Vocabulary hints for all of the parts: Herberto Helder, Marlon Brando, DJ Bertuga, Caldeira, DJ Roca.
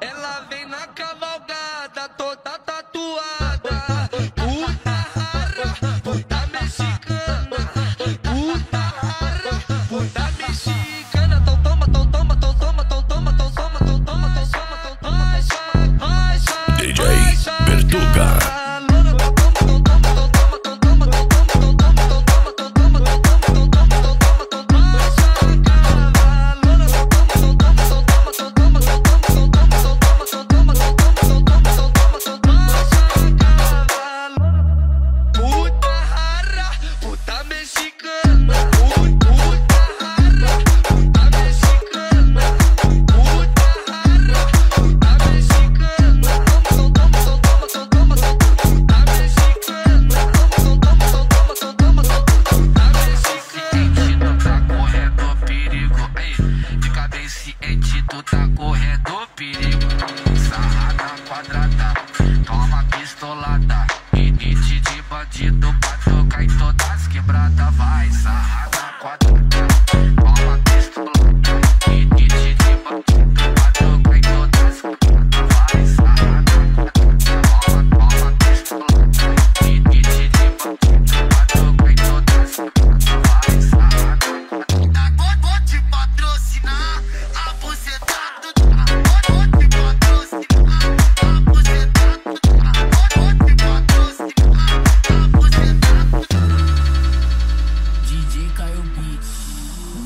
Ela vem na cavalgada toda tatuada, puta rara, puta mexicana, puta rara, puta mexicana. Então toma, então toma, então toma, então toma, então toma, então toma, então toma, então toma. DJ Bertuga. Tá correndo perigo, sarrada quadrada, toma pistolada, limite de bandido pra tocar em todas as quebradas, vai sarrada quadrada, toma pistolada, limite de bandido pra tocar em todas as quebradas, vai sarrada quadrada, toma pistolada, limite de bandido pra tocar em todas as quebradas, vai sarrada quadrada. Agora vou te patrocinar, a você.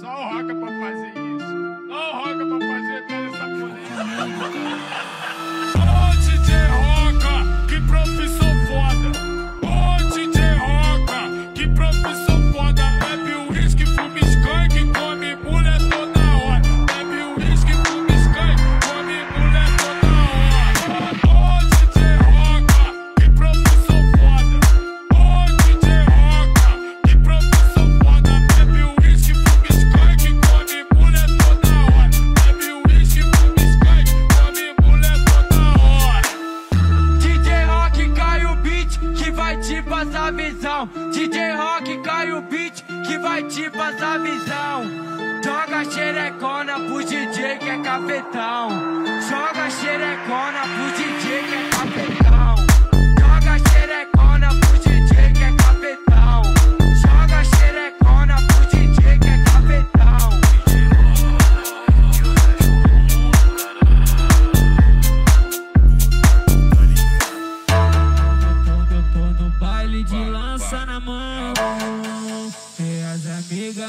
Só o Rock é pra fazer isso. Só o Rock é pra fazer toda essa porra. Ô DJ Roca, que profissão foda. Ô DJ Roca, que profissão foda. Bebe o uísque, fuma skunk, come mulher toda hora. Bebe o uísque, fuma skunk, come mulher toda hora. Ô DJ Roca, que profissão. Passar visão, DJ Rock cai o beat que vai te passar visão. Joga xerecona pro DJ que é cafetão. Joga xerecona pro DJ que é cafetão. Joga xerecona pro DJ que é cafetão. Joga xerecona pro DJ que é cafetão.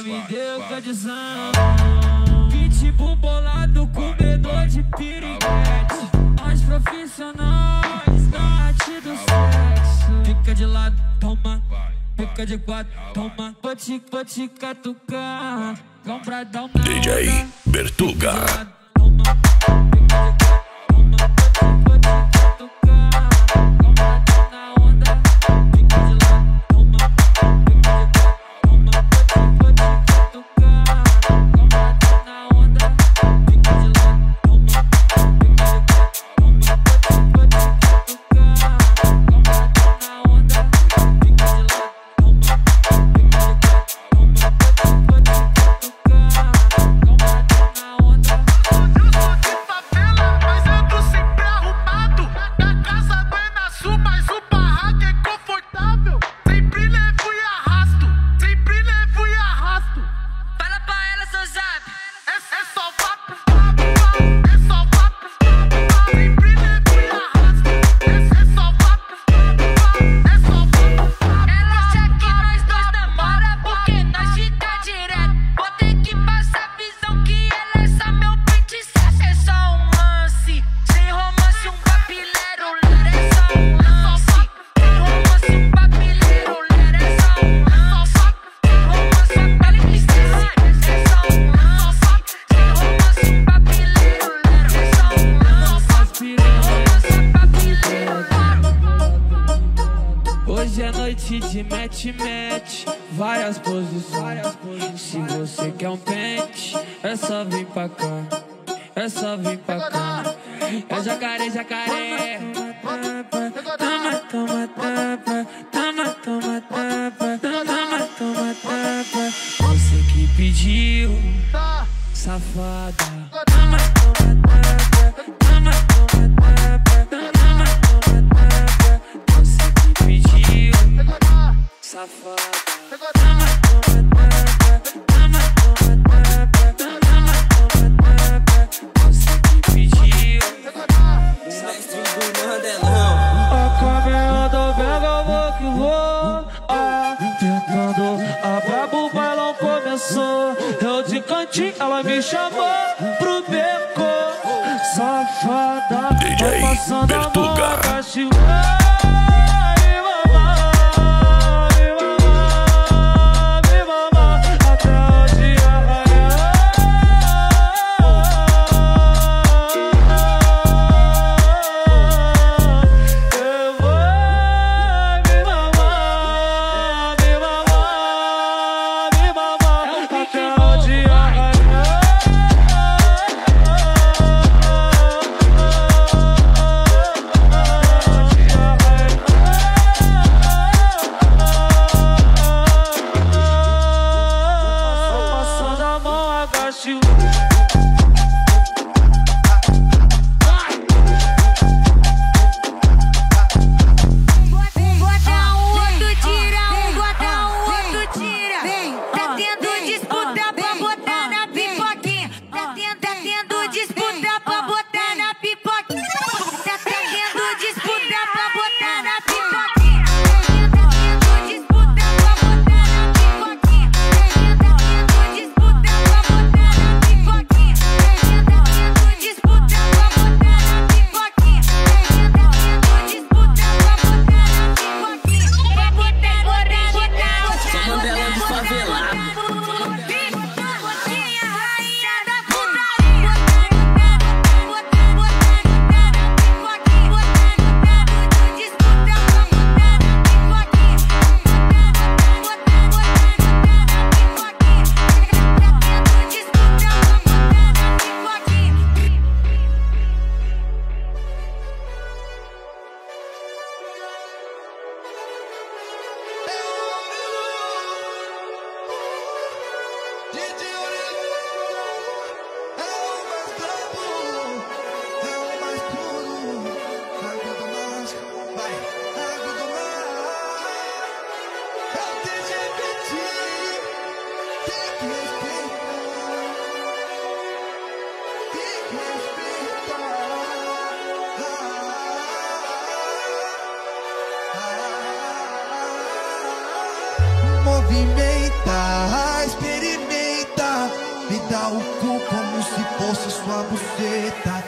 Me deu condição, pitbull bolado, comedor de piriguete. Nós profissionais da arte do sexo. Fica de lado, toma, fica de quatro, toma. Vou te catucar, compradão na onda. DJ Bertuga. Hoje é noite de match, várias posições. Se você quer um pente, é só vir pra cá, é só vir pra cá. É jacaré, jacaré. Toma, toma, toma, toma. pediu, safada. Você que pediu, safada. Eu de cantinho, ela me chamou pro beco. Safada, DJ Bertuga. Movimenta, experimenta, me dá o cu como se fosse sua buceta.